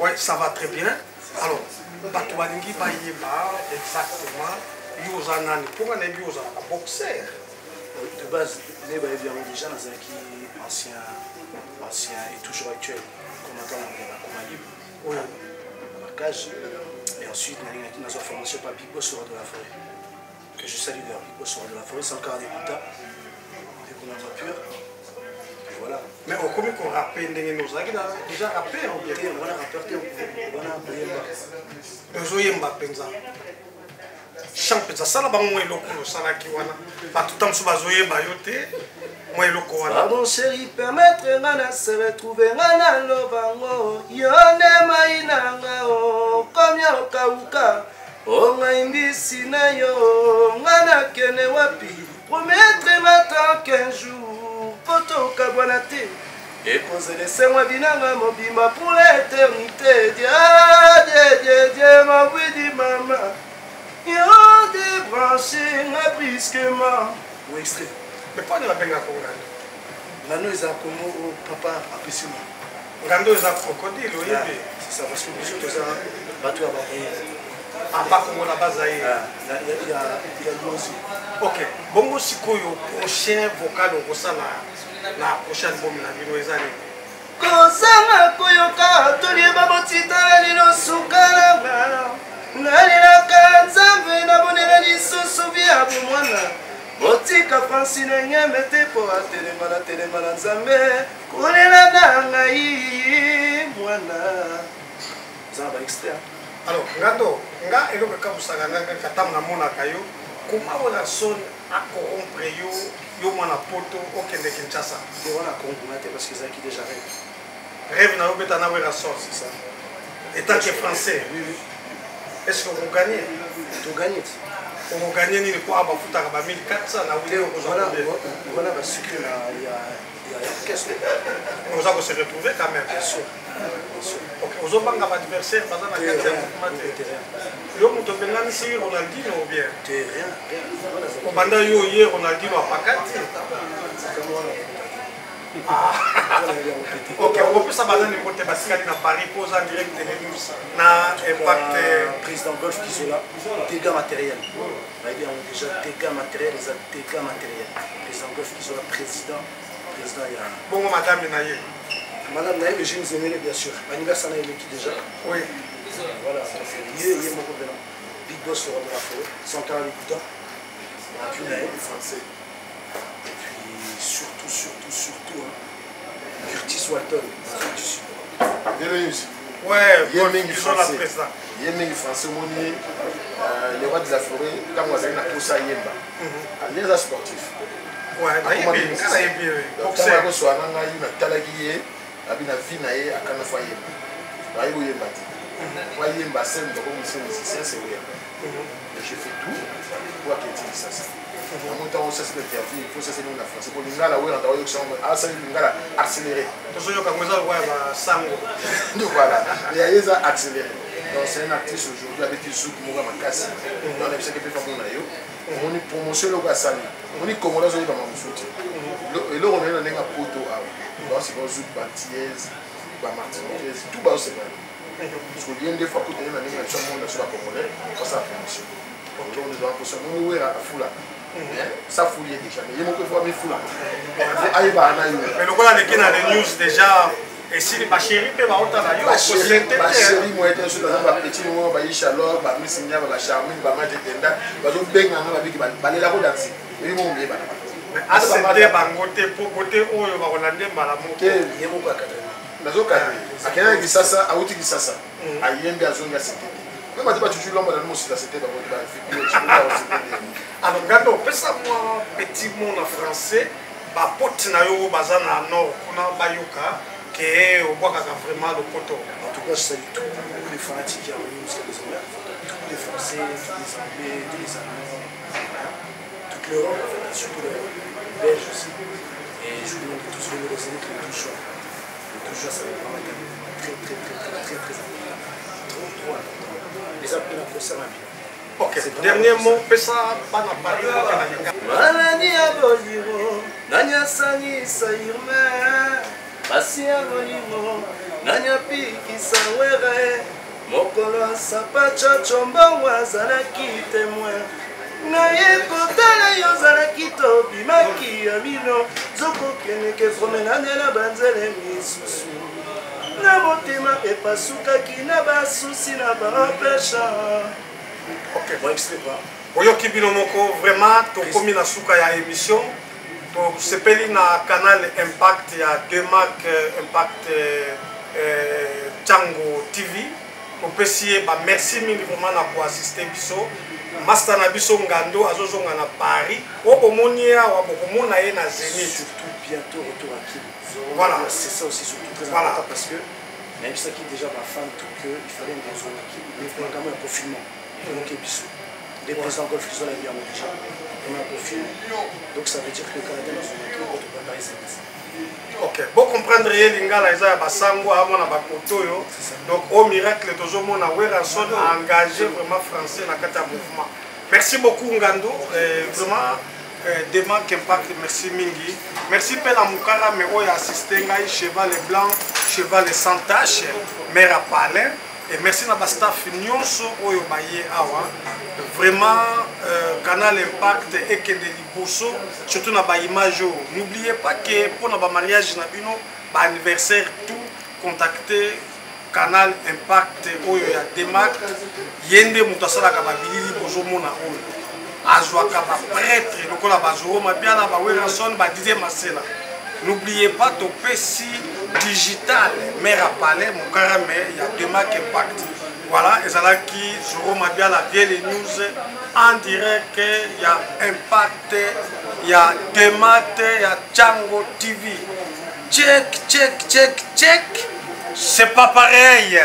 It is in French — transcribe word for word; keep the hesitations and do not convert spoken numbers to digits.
Oui, ça va très bien. Alors, on va trouver exactement. Vous en avez pour un boxeur. De base, les déjà dans un qui ancien, ancien et toujours actuel. Combattant dans la Kouma Libre, et ensuite dans une formation par Pico Saura de la Forêt. Que je salue d'ailleurs, Pico Saura de la Forêt, Santana Liguta, des combattants purs. Voilà. Mais on comment qu'on rappelle nos agna déjà rappelé on bien on a rapporté on a appelé le joyeux Mbappé ça champion ça ça là ba moi loko ça là qui wana pas tout temps suba joyeux bayote moi loko wana mon chéri permettre ngana se retrouver ngana lovango yone mainanga o komya okauka o ngaimisi na yo ngana kene wapi promettre matin qu'un jour et poser les seins à Binanga, mon bima pour l'éternité. Dieu, Dieu, Dieu, Dieu, ma vie, dit maman. Et on débranché ma brisquement. Ou extrait. Mais pas de la peine à Congrande. Nano est à Como, papa, apprécie moi. Nano est à Crocodile, oui. C'est ça, parce que je te sens battu à Bahreïn. À part Como, la base aïe. Il y a deux aussi. Ok, bon, aussi, quoi, le prochain vocal au Rossala. La prochaine bombe la vie nous allons. Quand ça m'a coyoka, tout le monde s'y t'a dit, on s'oukala. N'a la canza, mais n'a pas de souviens pour moi. Botika Francine, mettez pour la télé, la télé, la zambé. Qu'on est là dans la vie, moi là. Ça va extraire. Alors, Gado, Nga et le Kamusagana, Katam, la mona caillou, comment la sonne à corrompre you? Yo mon apôtre aucun de Kinshasa. Et voilà qu'on connaît parce que ça qui déjà rêve. Rêve n'a pas d'avoir la sorte, c'est ça. Et tant que français, oui, oui. Est-ce qu'on va gagner? On gagne. On va gagner ni le quoi à Bakou Taraba mille quatre cents là où il est au Rwanda. Voilà parce que il y a il y a qu'est-ce que nous avons se retrouver quand même. Bien sûr. OK, aux autres banques adversaires pendant la quatrième match. Yo muto benani si Ronaldinho ou bien rien. Au banda yo hier Ronaldinho a pas quatre. OK, on peut ça banani côté basket na Paris pose en direct de news na impact président golf qui sont là. Dégâts matériels. Là il y a déjà dégâts matériels, des dégâts matériels. Président golf qui sont là président président il y a bon madame Naëlle. Madame Naëlle, j'ai une Zemelé bien sûr. Anniversaire Naëlle qui déjà. Oui. Voilà, c'est lié, il est mon copain. Big Boss Saura de la Forêt, Santana Liguta. Et puis Naëlle, français. Et puis surtout, surtout, surtout, hein, Kurtis Walton, Afrique du Sud. Bienvenue. Ouais, il y a Mingi français. Il y a Mingi français, mon nid. Les rois de la forêt, quand on a eu la pousse à Yemba. Il y a des sportifs. Ouais, il y a des sportifs. Il y a des sportifs. Il y a des la vie n'a pas de foyer. La vie n'a pas de foyer. La vie n'a pas de foyer. Je fais tout pour acquérir ça. En même temps, on s'est interviewé, il faut s'assurer de la France. Pour les gens, la voie d'envoyer au chambre, à saluer les gens, accélérer. Donc voilà, il y a des accélérés. Donc c'est une actrice aujourd'hui avec des sous qui m'ont cassé. On a vu ce que fait comme on a eu. On est promotion le Gassani. On est comme on a eu dans mon soutien. Et là, on est dans un poteau. C'est bon, Zouk, Batièze, Martiniquez, tout bas, c'est bon. Parce que l'une des fois, quand on est dans les nations, on est sur la Congolais, on passe à la promotion. Donc là, on est dans la promotion, on est à la foule. Ça fouillait déjà, mais il y a beaucoup de fois, mais foule. Mais le gars, on est dans les news déjà. Et si ma chérie, on est dans la news. Ma chérie, moi, je suis dans la petite, moi, je suis à l'or, je suis à la charmine, je suis à la charmine, je suis à la vie, je suis à la danse. Mais moi, je suis à la danse. Mais à ce moment-là, pour côté où il va Hollandais, Malamou, il y a beaucoup de cas. Il y a des gens qui sont à l'autre, qui sont à l'autre, qui sont à l'autre, qui sont à l'autre, qui sont à l'autre, qui sont à l'autre. Alors, on peut savoir, petit monde français, la pote n'a pas de nord, qu'on a bayoka, qui est au bois vraiment le poteau. En tout cas, je salue tous les fanatiques qui ont venu jusqu'à des Anglais, tous les Français, tous les Anglais, tous les Allemands. L'Europe, en fait, surtout l'Europe, les Belges aussi. Et je vous demande de tous venir aux années qui nous touchent. Le touchant, ça va être très, très, très, très, très, très important. Trop, trop important. Les appels pour ça, ma vie. Ok, dernier mot, Pessa, pas dans Paris, pas dans la Ligue. Malani à Boliro, Nanya Sani, Saïrme, basia molimo nanyapikisa were mokolo asapacha chomba wazalaki témoin naye kotala yo zalaki tobimaki ya bino zokokeneke fromenane na banzele misusu na motema epasukaki na basusi na bampesha. Ok, bon extrait. Oyo Kibinomoko, vraiment, tu as commis la souka à l'émission. Tu s'appelles le canal Impact, il y a deux marques Impact Tchango T V. Tu peux merci mille vraiment pour assister. Master Nabiso Ngando, à Paris. Tu as surtout bientôt retour à Kim. Voilà, c'est ça aussi, surtout très important parce que même ça qui déjà ma femme, tout que il fallait une raison à Kim. Il y a quand même un confinement. Les présents confusants la vie à mon déjà. On a confié. Donc ça veut dire que le Canada dans son équipe, on ne peut pas les aider. Ok. Bon comprendre Linga la Isa Basango avant la Bakotoyo. Donc au miracle toujours mon Awerason a engagé vraiment français dans le mouvement. Merci beaucoup Ngando. Vraiment demain qu'impact. Merci Mingi. Merci Pella Moukara mais où il a assisté Ngaï cheval les blancs, cheval les sans tache, mère à Palais. Et merci à la staff Nyonso Oyo Baye Awa. Vraiment, euh, Canal Impact et que des Liboso, surtout dans les images. N'oubliez pas que pour notre mariage, notre anniversaire, tout, contactez Canal Impact Oyo ya Demak. Yende Moutasala Kababili Liboso Mona Oyo. Azoua Kaba prêtre, le Kolabazoro, ma bien la Bawerson, ma dixième Masela. N'oubliez pas ton P C digital, mais rappelez mon carame, il y a deux marques Impact. Voilà, et ça là qui Jérôme a bien la vieille news en direct, il y a Impact, il y a deux marques, il y a Tchango T V. Check, check, check, check, c'est pas pareil.